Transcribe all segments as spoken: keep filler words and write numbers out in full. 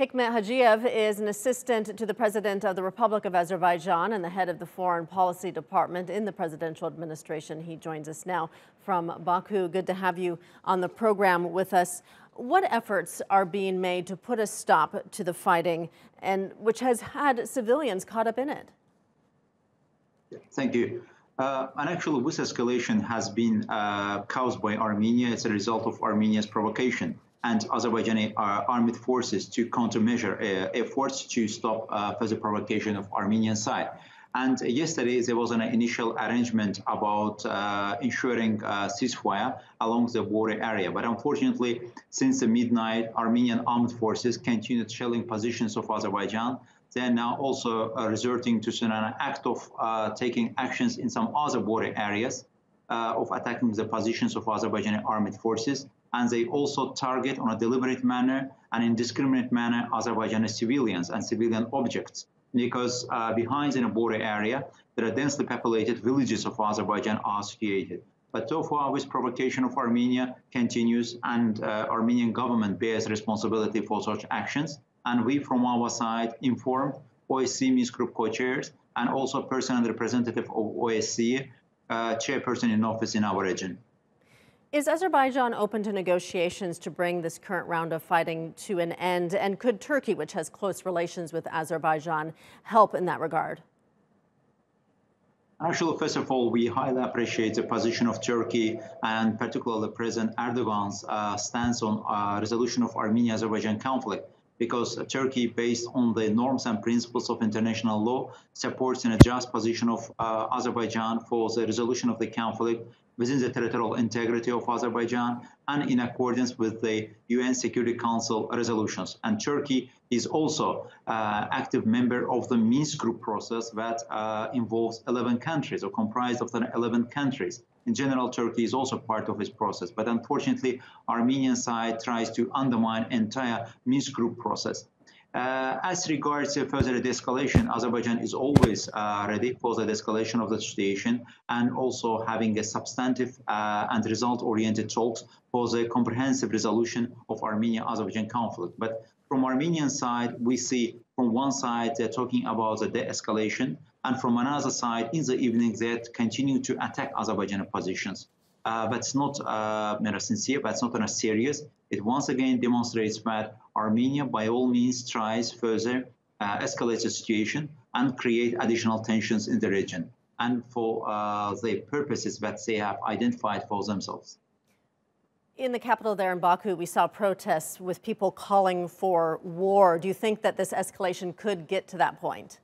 Hikmet Hajiyev is an assistant to the President of the Republic of Azerbaijan and the head of the Foreign Policy Department in the presidential administration. He joins us now from Baku. Good to have you on the program with us. What efforts are being made to put a stop to the fighting, and which has had civilians caught up in it? Thank you. Uh, and actually, this escalation has been uh, caused by Armenia. It's a result of Armenia's provocation and Azerbaijani uh, armed forces to countermeasure uh, efforts to stop uh, further provocation of Armenian side. And yesterday, there was an initial arrangement about uh, ensuring uh, ceasefire along the border area. But unfortunately, since the midnight, Armenian armed forces continued shelling positions of Azerbaijan. They are now also uh, resorting to an act of uh, taking actions in some other border areas uh, of attacking the positions of Azerbaijani armed forces. And they also target on a deliberate manner and indiscriminate manner Azerbaijani civilians and civilian objects, because uh, behind in a border area, there are densely populated villages of Azerbaijan are situated. But so far, this provocation of Armenia continues, and uh, Armenian government bears responsibility for such actions. And we, from our side, informed O S C E Minsk Group co-chairs and also personal representative of O S C E, uh, chairperson in office in our region. Is Azerbaijan open to negotiations to bring this current round of fighting to an end? And could Turkey, which has close relations with Azerbaijan, help in that regard? Actually, first of all, we highly appreciate the position of Turkey and particularly President Erdogan's uh, stance on uh, resolution of Armenia-Azerbaijan conflict, because Turkey, based on the norms and principles of international law, supports in a just position of uh, Azerbaijan for the resolution of the conflict within the territorial integrity of Azerbaijan and in accordance with the U N Security Council resolutions. And Turkey is also uh, active member of the Minsk Group process that uh, involves eleven countries or comprised of the eleven countries. In general, Turkey is also part of this process. But unfortunately, Armenian side tries to undermine entire Minsk Group process. Uh, as regards to further de-escalation, Azerbaijan is always uh, ready for the de-escalation of the situation and also having a substantive uh, and result-oriented talks for the comprehensive resolution of Armenia-Azerbaijan conflict. But from Armenian side, we see from one side they're talking about the de-escalation, and from another side, in the evening, they continue to attack Azerbaijani positions. Uh, that's not uh, sincere, that's not serious. It once again demonstrates that Armenia, by all means, tries further uh, escalate the situation and create additional tensions in the region and for uh, the purposes that they have identified for themselves. In the capital there in Baku, we saw protests with people calling for war. Do you think that this escalation could get to that point?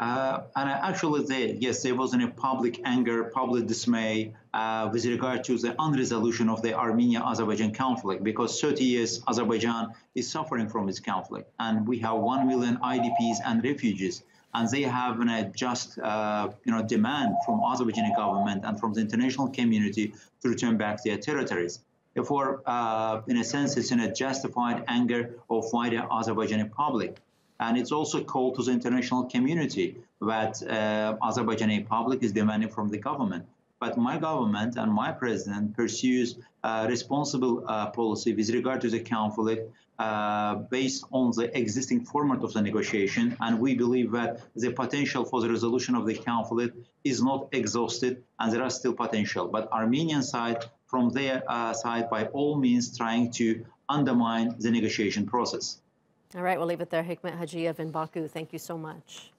Uh, and actually, there, yes, there was a public anger, public dismay uh, with regard to the unresolution of the Armenia-Azerbaijan conflict, because thirty years Azerbaijan is suffering from this conflict. And we have one million I D Ps and refugees, and they have a just uh, you know, demand from Azerbaijani government and from the international community to return back their territories. Therefore, uh, in a sense, it's in a justified anger of wider Azerbaijani public. And it's also a call to the international community that uh, Azerbaijani public is demanding from the government. But my government and my president pursues uh, responsible uh, policy with regard to the conflict uh, based on the existing format of the negotiation. And we believe that the potential for the resolution of the conflict is not exhausted and there are still potential. But Armenian side, from their uh, side, by all means, trying to undermine the negotiation process. All right, we'll leave it there. Hikmet Hajiyev in Baku, thank you so much.